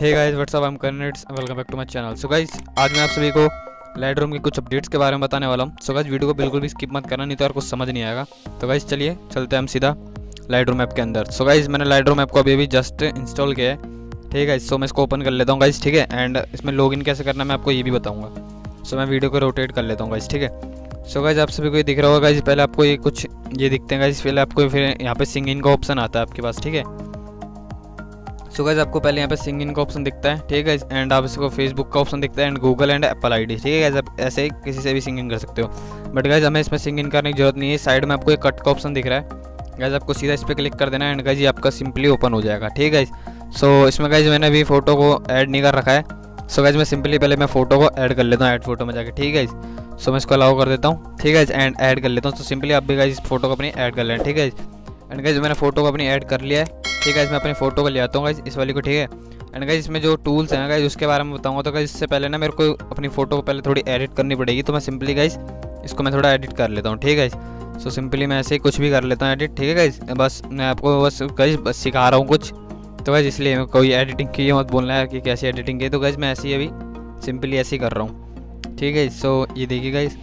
Hey guys what's up, I am कर्नेट्स, welcome back to my channel. So guys आज मैं आप सभी को लाइटरूम के कुछ अपडेट्स के बारे में बताने वाला हूँ। सो गाइस वीडियो को बिल्कुल भी स्किप मत करना, नहीं तो यार कुछ समझ नहीं आएगा। तो गाइस चलिए चलते हैं हम सीधा लाइटरूम ऐप के अंदर। सो गाइस मैंने लाइटरूम ऐप को अभी जस्ट इंस्टॉल किया है, ठीक है। सो मैं इसको ओपन कर लेता हूँ गाइस, ठीक है। एंड इसमें लॉगिन कैसे करना मैं आपको ये भी बताऊँगा। सो मैं वीडियो को रोटेट कर लेता हूँ गाइस, ठीक है। सो गाइस आप सभी को ये दिख रहा होगा गाइस, पहले आपको ये कुछ ये दिखते हैं गाइस। पहले आपको फिर यहाँ पे सिंग इन का ऑप्शन आता है आपके पास, ठीक है। सो गाइस आपको पहले यहाँ पे सिंग इन का ऑप्शन दिखता है, ठीक है। एंड आप इसको फेसबुक का ऑप्शन दिखता है and Google and Apple ID, ठीक है गाइस। आप ऐसे ही किसी से भी सिंग इन कर सकते हो, बट गाइस हमें इसमें सिंग इन करने की जरूरत नहीं है। साइड में आपको एक कट का ऑप्शन दिख रहा है गाइस, आपको सीधा इस पर क्लिक कर देना है एंड गाइस ये आपका सिंपली ओपन हो जाएगा, ठीक है गाइस। सो इसमें गाइस मैंने अभी फोटो को ऐड नहीं कर रखा है। सो गाइस मैं सिंपली पहले मैं फोटो को ऐड कर लेता हूँ, ऐड फोटो में जाके, ठीक है। सो मैं इसको अलाउ कर देता हूँ, ठीक है। एंड ऐड कर लेता हूँ। तो सिंपली आप भी गाइस फोटो को अपनी ऐड कर लें, ठीक है। एंड गाइस मैंने फोटो को अपनी ऐड कर लिया है, ठीक है। इसमें अपनी फोटो को ले आता हूँ गाइस, इस वाली को, ठीक है। एंड गाइस इसमें जो टूल्स हैं गाइस उसके बारे में बताऊँगा। तो गाइस इससे पहले ना मेरे को अपनी फोटो को पहले थोड़ी एडिट करनी पड़ेगी। तो मैं सिंपली गाइस इसको मैं थोड़ा एडिट कर लेता हूँ, ठीक है। सो सिंपली मैं ऐसे ही कुछ भी कर लेता हूँ एडिट, ठीक है गाइस। बस मैं आपको गाइस सिखा रहा हूँ कुछ, तो गाइस इसलिए कोई एडिटिंग की मत बोलना है कि कैसी एडिटिंग की। तो गाइस मैं ऐसे ही अभी सिंपली ऐसे ही कर रहा हूँ, ठीक है। सो ये देखिए गाइस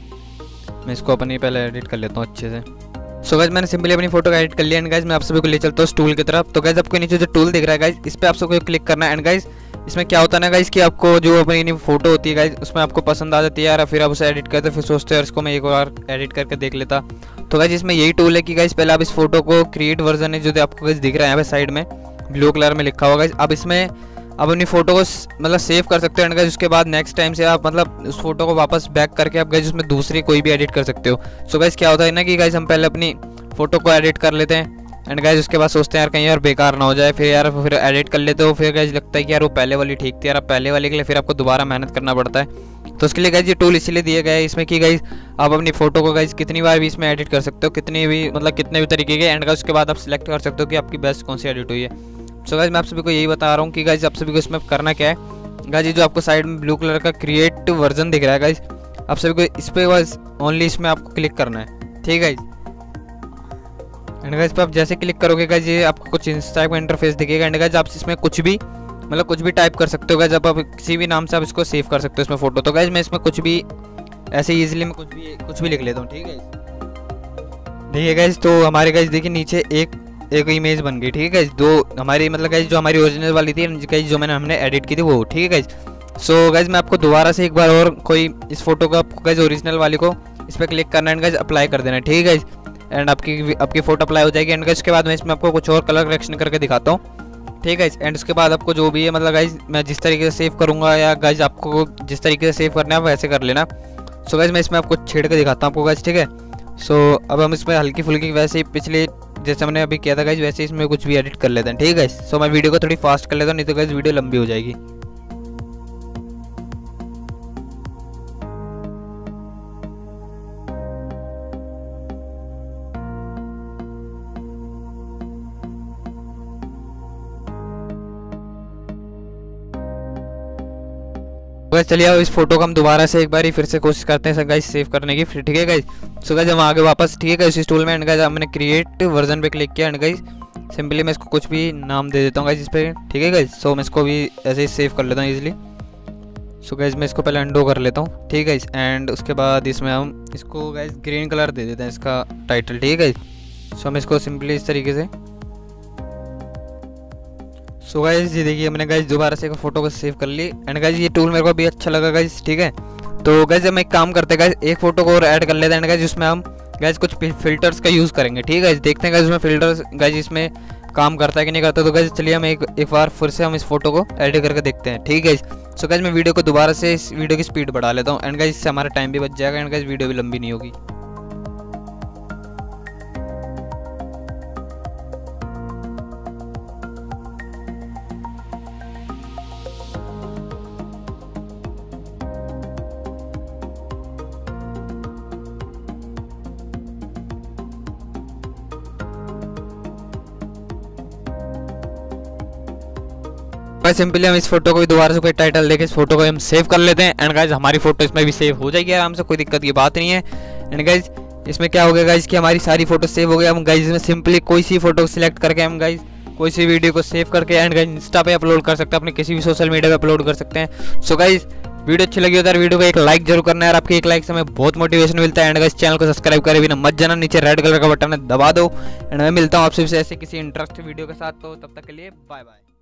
मैं इसको अपनी पहले एडिट कर लेता हूँ अच्छे से। सो गाइस मैंने सिंपली अपनी फोटो को एडिट कर लिया एंड गाइस मैं आप सभी को ले चलता हूँ टूल की तरफ। तो गाइस आपको नीचे जो टूल दिख रहा है गाइस, इस पर आप सबको क्लिक करना है। एंड गाइस इसमें क्या होता है ना गाइस कि आपको जो अपनी फोटो होती है गाइस उसमें आपको पसंद आ जाती है यार, फिर आप उसे एडिट करते, फिर सोचते हो इसको मैं एक बार एडिट करके देख लेता। तो गाइस इसमें यही टूल है कि गाइस पहले आप इस फोटो को क्रिएट वर्जन है जो आपको गाइस दिख रहा है यहाँ पे साइड में ब्लू कलर में लिखा हुआ गाइस, अब इसमें आप अपनी फोटो को मतलब सेव कर सकते हो। एंड गाइस उसके बाद नेक्स्ट टाइम से आप मतलब उस फोटो को वापस बैक करके आप गाइस उसमें दूसरी कोई भी एडिट कर सकते हो। सो गाइस क्या होता है ना कि गाइस हम पहले अपनी फोटो को एडिट कर लेते हैं एंड गाइस उसके बाद सोचते हैं यार कहीं और बेकार ना हो जाए, फिर यार फिर एडिट कर लेते हो, फिर गाइस लगता है कि यार वो पहले वाली ठीक थी यार, आप पहले वाले के लिए फिर आपको दोबारा मेहनत करना पड़ता है। तो उसके लिए गाइस ये टूल इसलिए दिया गया है इसमें कि गाइस आप अपनी फोटो को गाइस कितनी बार भी इसमें एडिट कर सकते हो, कितनी भी मतलब कितने भी तरीके के। एंड गाइस उसके बाद आप सिलेक्ट कर सकते हो कि आपकी बेस्ट कौन सी एडिट हुई है। सो गाइस मैं आप सभी को यही बता रहा हूँ कि गाइस आप सभी को इसमें करना क्या है। गाइस जो आपको साइड में ब्लू कलर का क्रिएट वर्जन दिख रहा है गाइस, आप सभी को इस पर बस ओनली इसमें आपको क्लिक करना है, ठीक है। एंड गाइस पर आप जैसे क्लिक करोगे गाइस ये आपको कुछ इस टाइप का इंटरफेस दिखेगा। एंड गाइस आप इसमें कुछ भी मतलब कुछ भी टाइप कर सकते हो गाइस, आप किसी भी नाम से आप इसको सेव कर सकते हो इसमें फोटो। तो गाइस मैं इसमें कुछ भी ऐसे ईजिली मैं कुछ भी लिख लेता हूँ, ठीक है। देखिए गाइस तो हमारे गाइस देखिए नीचे एक इमेज बन गई, ठीक है। दो हमारी मतलब गाइस जो हमारी ओरिजिनल वाली थी गाइस जो मैंने हमने एडिट की थी वो, ठीक है गाइस। सो गाइस मैं आपको दोबारा से एक बार और कोई इस फोटो का आपको गाइस ओरिजिनल वाली को इस पर क्लिक करना है एंड गाइस अप्लाई कर देना है, ठीक है गाइस। एंड आपकी फोटो अप्लाई हो जाएगी। एंड गाइस उसके बाद मैं इसमें आपको कुछ और कलर करेक्शन करके दिखाता हूँ, ठीक है। एंड उसके बाद आपको जो भी है मतलब गाइस मैं जिस तरीके से सेव करूँगा या गाइस आपको जिस तरीके से सेव करना है वैसे कर लेना। सो गाइस मैं इसमें आपको छेड़ के दिखाता हूँ आपको गाइस, ठीक है। सो अब हम इसमें हल्की फुल्की वैसे ही पिछले जैसे मैंने अभी किया था गाइस वैसे इसमें कुछ भी एडिट कर लेते हैं, ठीक है गाइस। सो मैं वीडियो को थोड़ी फास्ट कर लेता हूँ, नहीं तो गाइस वीडियो लंबी हो जाएगी। गाइस चलिए अब इस फोटो को हम दोबारा से एक बार ही फिर से कोशिश करते हैं गाइस सेव करने की, फिर ठीक है गाइस। सो गाइस हम आगे वापस, ठीक है गाइस, इस टूल में एंड गाइस हमने क्रिएट वर्जन पे क्लिक किया एंड गाइस सिंपली मैं इसको कुछ भी नाम दे देता हूँ गाइस इस पर, ठीक है गाइस। सो मैं इसको भी ऐसे ही सेव कर लेता हूँ ईजिली। सो गाइस मैं इसको पहले अंडो कर लेता हूँ, ठीक है गाइस। एंड उसके बाद इसमें हम इसको गाइस ग्रीन कलर दे देते हैं इसका टाइटल, ठीक है गाइस। सो हम इसको सिंपली इस तरीके से। सो गाइस ये देखिए मैंने गाइस दोबारा से एक फोटो को सेव कर ली एंड गाइस ये टूल मेरे को भी अच्छा लगा गाइस, ठीक है। तो गाइस हम एक काम करते हैं गाइस, एक फोटो को और ऐड कर लेते हैं एंड गाइस उसमें हम गाइस कुछ फिल्टर्स का यूज़ करेंगे, ठीक है गाइस। देखते हैं गाइस उसमें फिल्टर्स गाइस इसमें काम करता है कि नहीं करता। तो गाइस चलिए हम एक बार फिर से हम इस फोटो को एडिट करके देखते हैं, ठीक है गाइस। सो गाइस मैं वीडियो को दोबारा से इस वीडियो की स्पीड बढ़ा लेता हूँ एंड गाइस इससे हमारा टाइम भी बच जाएगा एंड गाइस वीडियो भी लंबी नहीं होगी। सिंपली हम इस फोटो को भी दोबारा से कोई टाइटल देके इस फोटो को हम सेव कर लेते हैं एंड गाइस हमारी फोटो इसमें भी सेव हो जाएगी आराम से, कोई दिक्कत की बात नहीं है। एंड गाइस इसमें क्या हो गया गाइस कि हमारी सारी फोटो सेव हो गई। हम गाइस इसमें सिंपली कोई सी फोटो सिलेक्ट करके हम गाइस कोई सी वीडियो को सेव करके एंड गाइस इंस्टा पे अपलोड कर सकते हैं, अपने किसी भी सोशल मीडिया पे अपलोड कर सकते हैं। सो गाइस वीडियो अच्छी लगी हो तो यार वीडियो को एक लाइक जरूर करना है, आपके एक लाइक से हमें बहुत मोटिवेशन मिलता है। एंड गाइस चैनल को सब्सक्राइब करे भी ना मत जाना, नीचे रेड कलर का बटन है दबा दो। एंड मैं मिलता हूँ आपसे ऐसे किसी इंटरेस्टिंग वीडियो के साथ, तो तब तक के लिए बाय बाय।